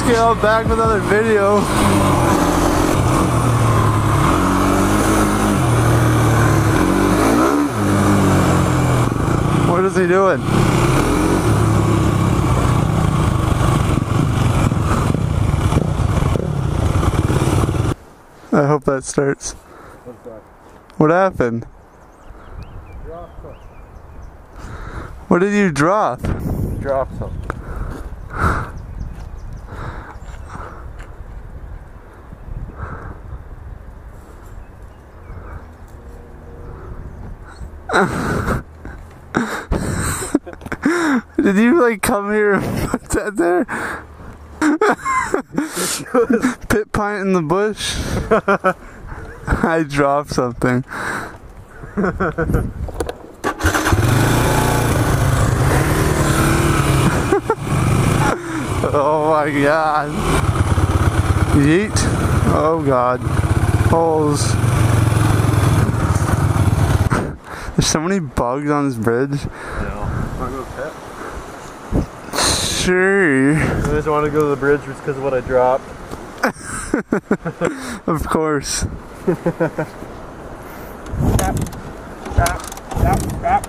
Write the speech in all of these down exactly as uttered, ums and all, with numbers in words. Let's go back with another video. What is he doing? I hope that starts. What happened? What did you drop? Drop something. Did you like come here and put that there? Pit pint in the bush? I dropped something. Oh my god. Yeet. Oh god. Holes. There's so many bugs on this bridge. Yeah. Wanna go to the pit? Sure. I just want to go to the bridge just because of what I dropped. Of course. Stop. Stop. Stop. Stop.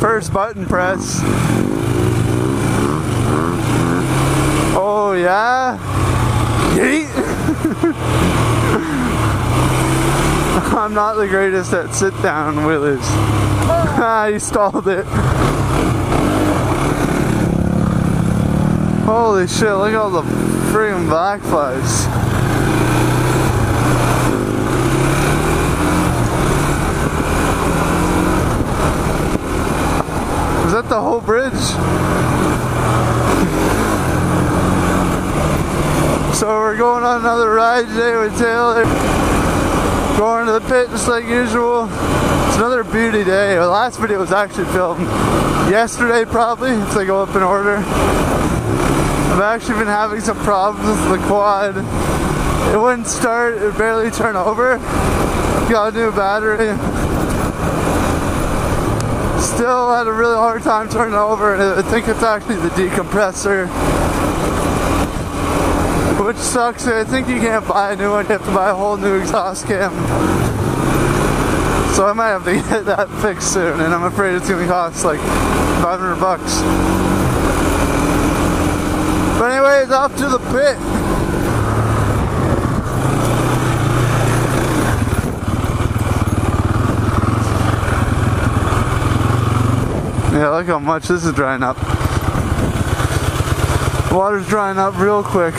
First button press. Oh yeah. Yeet. I'm not the greatest at sit down wheelies. Ah, he stalled it. Holy shit, look at all the friggin' blackflies. Is that the whole bridge? So we're going on another ride today with Taylor. Going to the pit just like usual. It's another beauty day. The last video was actually filmed yesterday probably, if they go up in order. I've actually been having some problems with the quad. It wouldn't start, it barely turned over. Got a new battery. Still had a really hard time turning over, and I think it's actually the decompressor, which sucks. I think you can't buy a new one, you have to buy a whole new exhaust cam, so I might have to get that fixed soon, and I'm afraid it's going to cost like five hundred bucks. But anyways, off to the pit. Yeah, look how much this is drying up. The water's drying up real quick.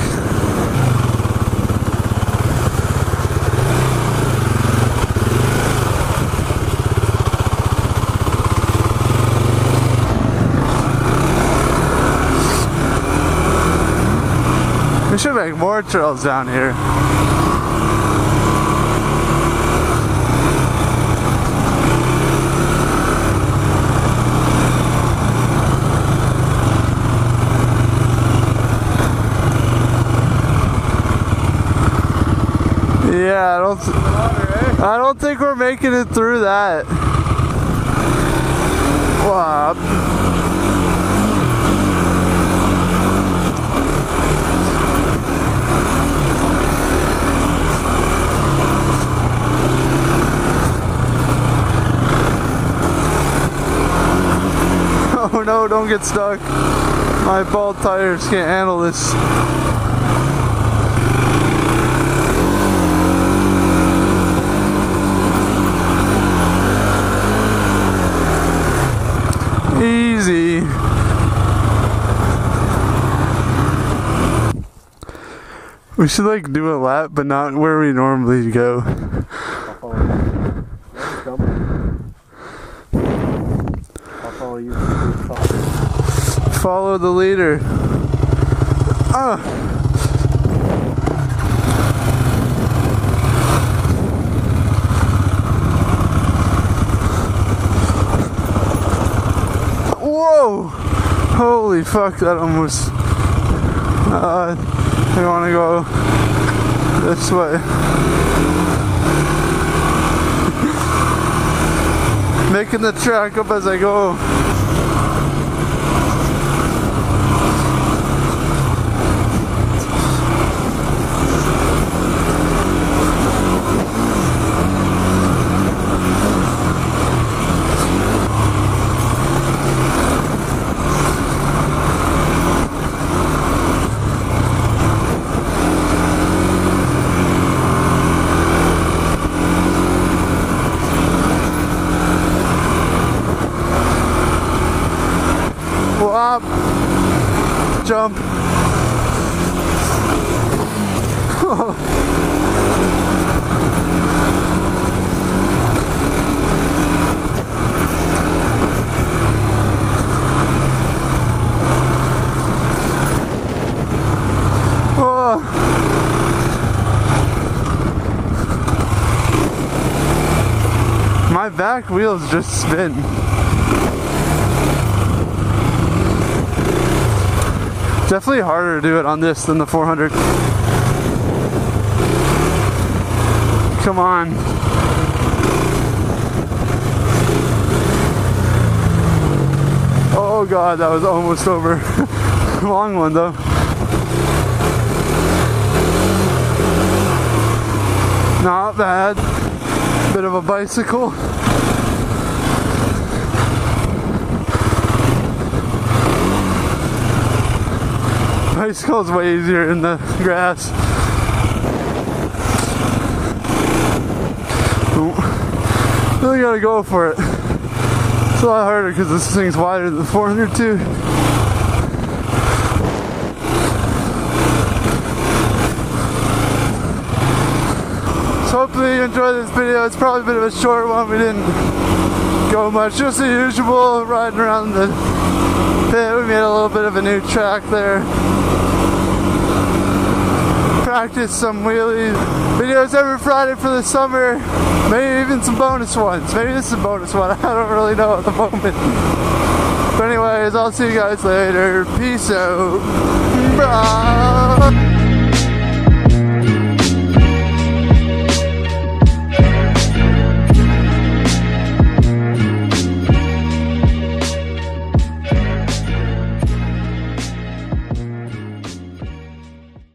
We should make more trails down here. Yeah, I don't, I don't think we're making it through that. Wow. Oh no, don't get stuck. My bald tires can't handle this. Easy. We should like do a lap, but not where we normally go. I'll follow you. I'll follow you. Follow the leader. Ah. Whoa! Holy fuck, that almost... Uh, I want to go this way. Making the track up as I go. jump. My back wheels just spin. Definitely harder to do it on this than the four hundred. Come on. Oh god, that was almost over. Long one though. Not bad. Bit of a bicycle. Bicycle's way easier in the grass. Really gotta go for it. It's a lot harder because this thing's wider than the four hundred too. Hopefully you enjoyed this video. It's probably a bit of a short one. We didn't go much. Just the usual riding around the pit. We made a little bit of a new track there. Practice some wheelies. Videos every Friday for the summer. Maybe even some bonus ones. Maybe this is a bonus one. I don't really know at the moment. But anyways, I'll see you guys later. Peace out. Bye.